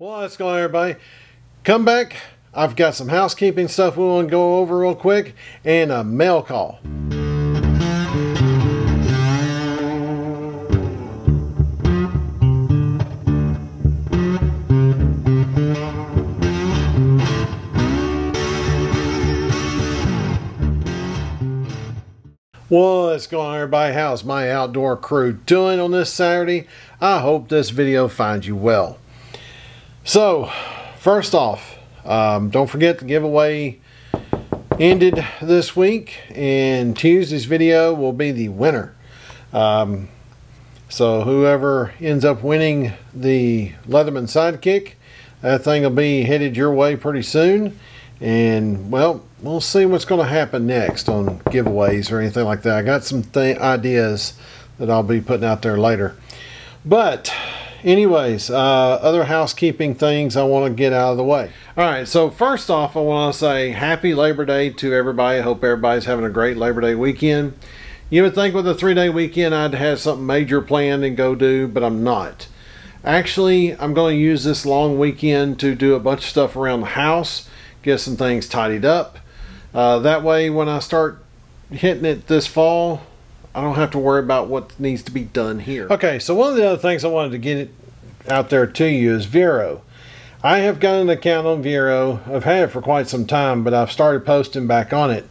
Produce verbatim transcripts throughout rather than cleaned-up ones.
Well, what's going on, everybody? Come back. I've got some housekeeping stuff we want to go over real quick and a mail call. What's going on, everybody? How's my outdoor crew doing on this Saturday? I hope this video finds you well. So, first off, um, don't forget the giveaway ended this week, and Tuesday's video will be the winner. Um, so whoever ends up winning the Leatherman Sidekick, that thing will be headed your way pretty soon. And, well, we'll see what's going to happen next on giveaways or anything like that. I got some th ideas that I'll be putting out there later. But anyways, uh, other housekeeping things I want to get out of the way. All right, so first off, I want to say happy Labor Day to everybody. I hope everybody's having a great Labor Day weekend. You would think with a three-day weekend I'd have something major planned and go do, but I'm not. Actually, I'm going to use this long weekend to do a bunch of stuff around the house, get some things tidied up. Uh, that way, when I start hitting it this fall, I don't have to worry about what needs to be done here. Okay, so one of the other things I wanted to get it out there to you is Vero. I have got an account on Vero. I've had it for quite some time, but I've started posting back on it.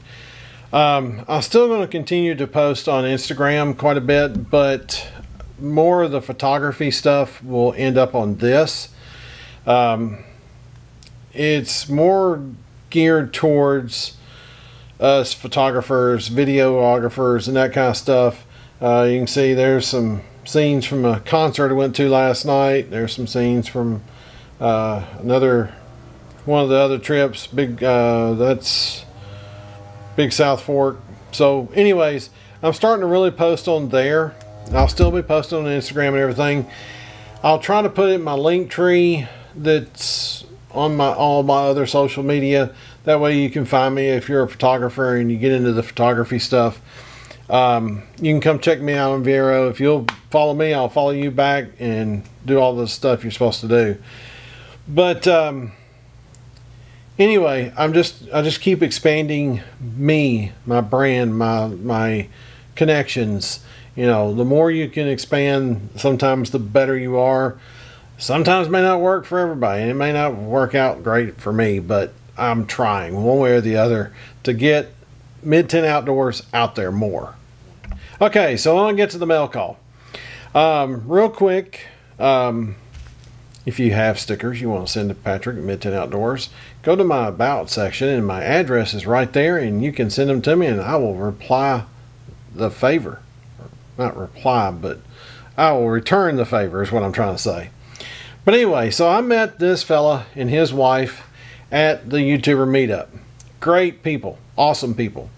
Um, I'm still going to continue to post on Instagram quite a bit, but more of the photography stuff will end up on this. Um, it's more geared towards us photographers, videographers, and that kind of stuff. Uh, you can see there's some scenes from a concert I went to last night. There's some scenes from uh, another one of the other trips. Big uh, that's Big South Fork. So, anyways, I'm starting to really post on there. I'll still be posting on Instagram and everything. I'll try to put it in my link tree that's on my all my other social media. That way you can find me if you're a photographer and you get into the photography stuff. Um, you can come check me out on Vero. If you'll follow me, I'll follow you back and do all the stuff you're supposed to do. But um, anyway, I'm just I just keep expanding me, my brand, my my connections. You know, the more you can expand, sometimes the better you are. Sometimes it may not work for everybody, and it may not work out great for me, but I'm trying one way or the other to get Mid T N Outdoors out there more. Okay, so I want to get to the mail call. Um, real quick, um, if you have stickers you want to send to Patrick at Mid T N Outdoors, go to my About section and my address is right there, and you can send them to me and I will reply the favor. Not reply, but I will return the favor is what I'm trying to say. But anyway, so I met this fella and his wife at the YouTuber meetup. Great people, awesome people.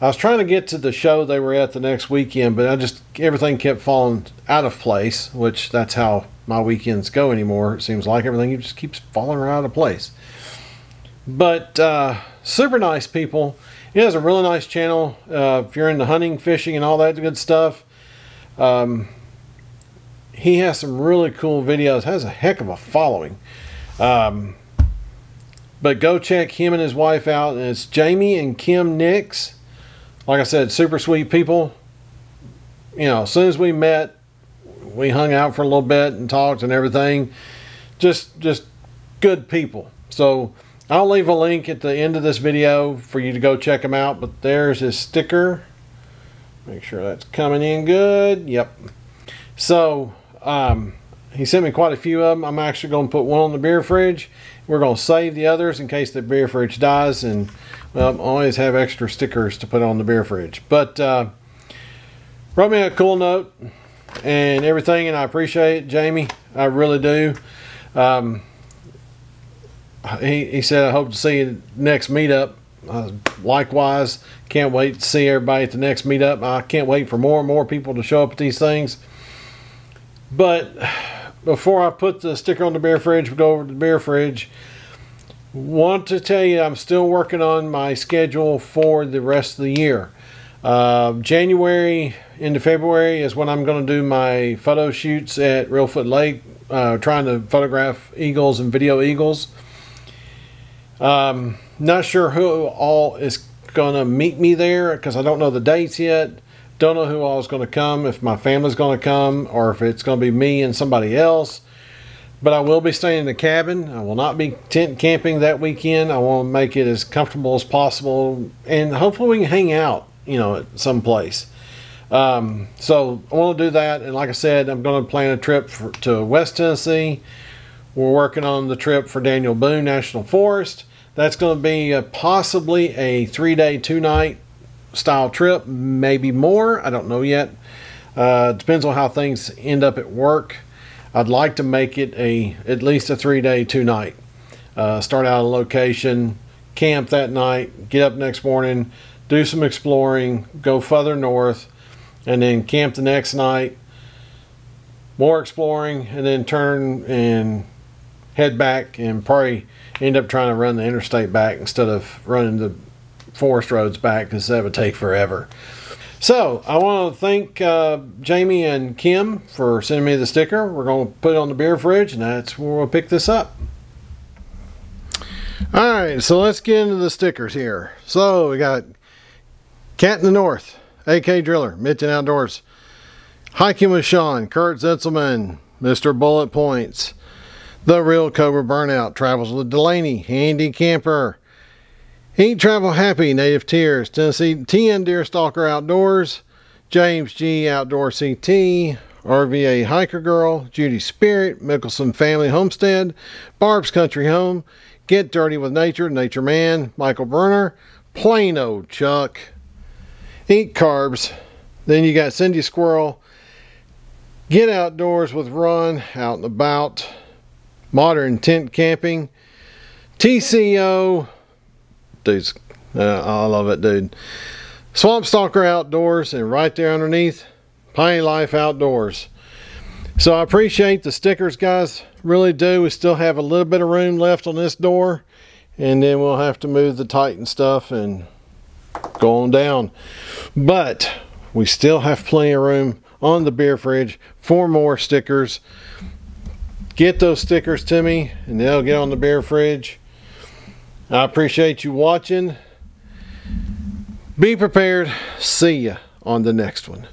I was trying to get to the show they were at the next weekend, but I just everything kept falling out of place, which that's how my weekends go anymore. It seems like everything just keeps falling right out of place. But uh, super nice people. It has a really nice channel. Uh, if you're into hunting, fishing, and all that good stuff, um, he has some really cool videos. Has a heck of a following. Um, But go check him and his wife out. And it's Jamie and Kim Nix. Like I said, super sweet people. You know, as soon as we met, we hung out for a little bit and talked and everything. Just, just good people. So I'll leave a link at the end of this video for you to go check them out. But there's his sticker. Make sure that's coming in good. Yep. So, um... he sent me quite a few of them. I'm actually going to put one on the beer fridge. We're going to save the others in case the beer fridge dies. And well, I always have extra stickers to put on the beer fridge. But uh, wrote me a cool note and everything. And I appreciate it, Jamie. I really do. Um, he, he said, I hope to see you next meetup. Uh, likewise, can't wait to see everybody at the next meetup. I can't wait for more and more people to show up at these things. But before I put the sticker on the beer fridge, we we'll go over to the beer fridge. Want to tell you I'm still working on my schedule for the rest of the year. Uh, January into February is when I'm going to do my photo shoots at Real Foot Lake, uh, trying to photograph eagles and video eagles. Um, not sure who all is going to meet me there because I don't know the dates yet. Don't know who all is going to come, if my family's going to come or if it's going to be me and somebody else. But I will be staying in the cabin. I will not be tent camping that weekend. I want to make it as comfortable as possible, and hopefully we can hang out, you know, at some place. Um, so I want to do that, and like I said, I'm going to plan a trip for, to West Tennessee. We're working on the trip for Daniel Boone National Forest. That's going to be a, possibly a three-day, two-night style trip, maybe more. I don't know yet. Uh, depends on how things end up at work. I'd like to make it a at least a three-day, two-night. Uh, start out at a location, camp that night, get up next morning, do some exploring, go further north, and then camp the next night, more exploring, and then turn and head back and probably end up trying to run the interstate back instead of running the forest roads back because that would take forever. So I want to thank uh, Jamie and Kim for sending me the sticker. We're going to put it on the beer fridge, and that's where we'll pick this up. All right, so let's get into the stickers here. So we got Cat in the North, A K Driller, Mid T N Outdoors, Hiking with Sean, Kurt Zitzelman, Mister Bullet Points, The Real Cobra Burnout, Travels with Delaney, Handy Camper, Eat Travel Happy, Native Tears, Tennessee T N Deer Stalker Outdoors, James G Outdoor C T, R V A Hiker Girl, Judy Spirit, Mickelson Family Homestead, Barb's Country Home, Get Dirty with Nature, Nature Man, Michael Berner, Plano Chuck, Eat Carbs. Then you got Cindy Squirrel, Get Outdoors with Ron, Out and About, Modern Tent Camping, T C O, dudes, uh, I love it, dude. Swamp Stalker Outdoors, and right there underneath, Piney Life Outdoors. So I appreciate the stickers, guys. Really do. We still have a little bit of room left on this door, and then we'll have to move the Titan stuff and go on down. But we still have plenty of room on the beer fridge for more stickers. Get those stickers to me, and they'll get on the beer fridge. I appreciate you watching. Be prepared. See ya on the next one.